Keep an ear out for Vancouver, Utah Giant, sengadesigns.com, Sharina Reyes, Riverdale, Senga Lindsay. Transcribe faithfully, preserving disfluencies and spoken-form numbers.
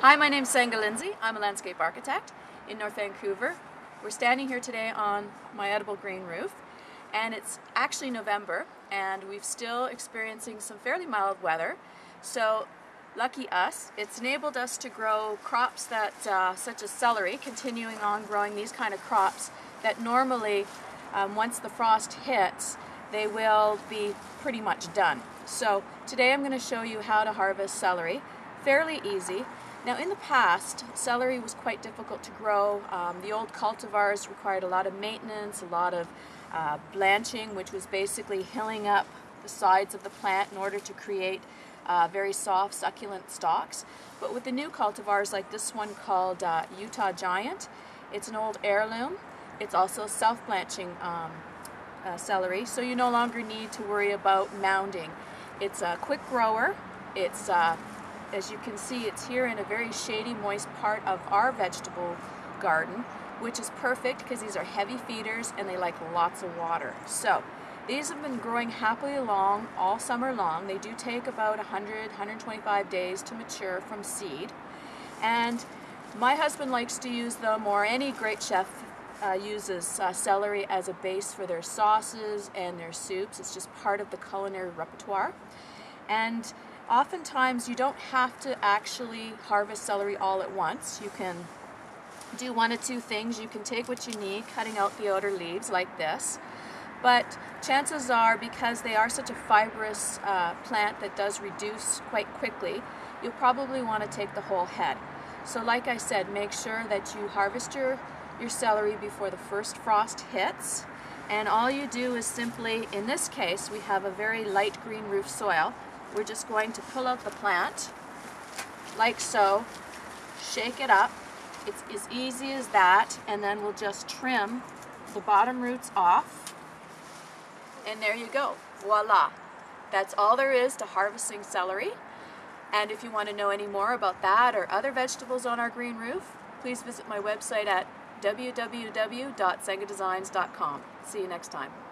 Hi, my name's Senga Lindsay. I'm a landscape architect in North Vancouver. We're standing here today on my edible green roof, and it's actually November and we've still experiencing some fairly mild weather. So lucky us, it's enabled us to grow crops that uh, such as celery, continuing on growing these kind of crops that normally um, once the frost hits they will be pretty much done. So today I'm going to show you how to harvest celery. Fairly easy. Now, in the past, celery was quite difficult to grow. Um, the old cultivars required a lot of maintenance, a lot of uh, blanching, which was basically hilling up the sides of the plant in order to create uh, very soft, succulent stalks. But with the new cultivars, like this one called uh, Utah Giant, it's an old heirloom. It's also self-blanching um, uh, celery, so you no longer need to worry about mounding. It's a quick grower. It's uh, As you can see, it's here in a very shady, moist part of our vegetable garden, which is perfect because these are heavy feeders and they like lots of water. So these have been growing happily along all summer long. They do take about one hundred, one hundred twenty-five days to mature from seed. And my husband likes to use them, or any great chef uh, uses uh, celery as a base for their sauces and their soups. It's just part of the culinary repertoire. And oftentimes you don't have to actually harvest celery all at once. You can do one of two things. You can take what you need, cutting out the outer leaves like this, but chances are, because they are such a fibrous uh, plant that does reduce quite quickly, you'll probably want to take the whole head. So like I said, make sure that you harvest your, your celery before the first frost hits, and all you do is simply, in this case, we have a very light green roof soil. We're just going to pull out the plant, like so, shake it up. It's as easy as that, and then we'll just trim the bottom roots off, and there you go, voila. That's all there is to harvesting celery. And if you want to know any more about that or other vegetables on our green roof, please visit my website at w w w dot senga designs dot com. See you next time.